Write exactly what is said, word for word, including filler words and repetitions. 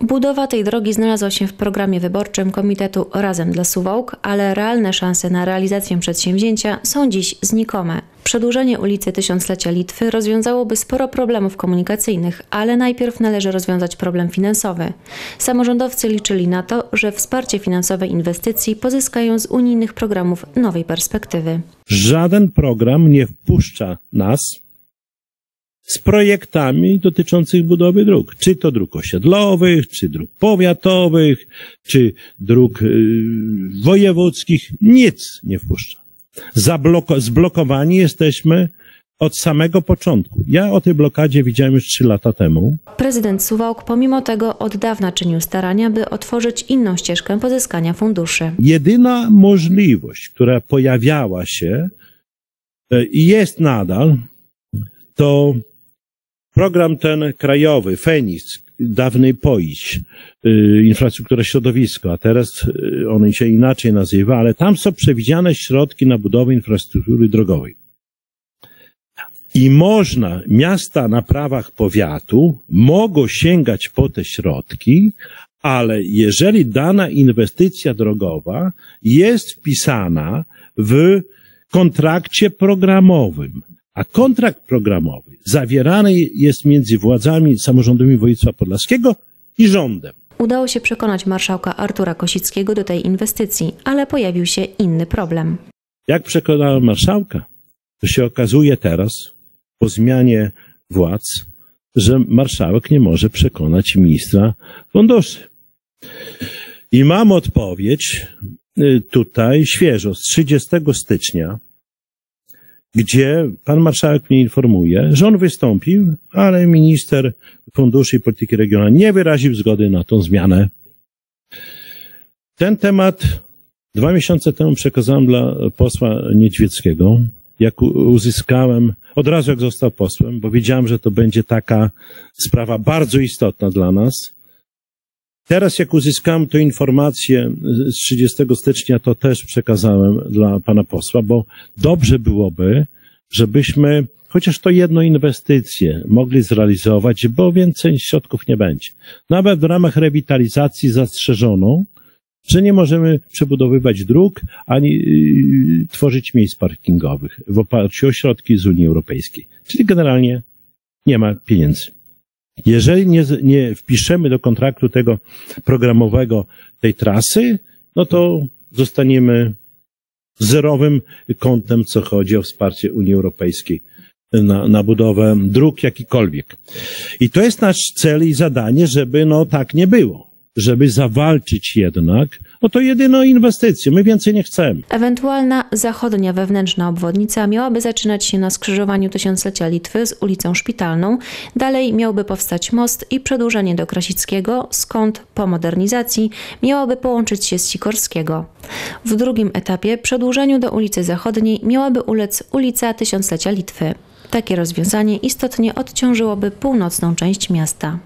Budowa tej drogi znalazła się w programie wyborczym Komitetu Razem dla Suwałk, ale realne szanse na realizację przedsięwzięcia są dziś znikome. Przedłużenie ulicy Tysiąclecia Litwy rozwiązałoby sporo problemów komunikacyjnych, ale najpierw należy rozwiązać problem finansowy. Samorządowcy liczyli na to, że wsparcie finansowe inwestycji pozyskają z unijnych programów nowej perspektywy. Żaden program nie wpuszcza nas z projektami dotyczącymi budowy dróg. Czy to dróg osiedlowych, czy dróg powiatowych, czy dróg yy, wojewódzkich. Nic nie wpuszcza. Zabloko- zblokowani jesteśmy od samego początku. Ja o tej blokadzie widziałem już trzy lata temu. Prezydent Suwałk pomimo tego od dawna czynił starania, by otworzyć inną ścieżkę pozyskania funduszy. Jedyna możliwość, która pojawiała się i jest nadal, to program ten krajowy, FENiKS, dawny POIŚ, infrastruktura środowisko, a teraz on się inaczej nazywa, ale tam są przewidziane środki na budowę infrastruktury drogowej. I można, miasta na prawach powiatu mogą sięgać po te środki, ale jeżeli dana inwestycja drogowa jest wpisana w kontrakcie programowym, a kontrakt programowy zawierany jest między władzami samorządowymi województwa podlaskiego i rządem. Udało się przekonać marszałka Artura Kosickiego do tej inwestycji, ale pojawił się inny problem. Jak przekonałem marszałka, to się okazuje teraz, po zmianie władz, że marszałek nie może przekonać ministra funduszy. I mam odpowiedź tutaj świeżo z trzydziestego stycznia, gdzie pan marszałek mnie informuje, że on wystąpił, ale minister funduszy i polityki regionalnej nie wyraził zgody na tą zmianę. Ten temat dwa miesiące temu przekazałem dla posła Niedźwieckiego, jak uzyskałem, od razu jak został posłem, bo wiedziałem, że to będzie taka sprawa bardzo istotna dla nas. Teraz jak uzyskałem tę informację z trzydziestego stycznia, to też przekazałem dla pana posła, bo dobrze byłoby, żebyśmy chociaż to jedną inwestycję mogli zrealizować, bo więcej środków nie będzie. Nawet w ramach rewitalizacji zastrzeżono, że nie możemy przebudowywać dróg ani tworzyć miejsc parkingowych w oparciu o środki z Unii Europejskiej. Czyli generalnie nie ma pieniędzy. Jeżeli nie, nie wpiszemy do kontraktu tego programowego tej trasy, no to zostaniemy zerowym kątem, co chodzi o wsparcie Unii Europejskiej na, na budowę dróg jakikolwiek. I to jest nasz cel i zadanie, żeby no tak nie było. Żeby zawalczyć jednak, no to jedyną inwestycję, my więcej nie chcemy. Ewentualna zachodnia wewnętrzna obwodnica miałaby zaczynać się na skrzyżowaniu Tysiąclecia Litwy z ulicą Szpitalną. Dalej miałby powstać most i przedłużenie do Krasickiego, skąd po modernizacji miałaby połączyć się z Sikorskiego. W drugim etapie przedłużeniu do ulicy Zachodniej miałaby ulec ulica Tysiąclecia Litwy. Takie rozwiązanie istotnie odciążyłoby północną część miasta.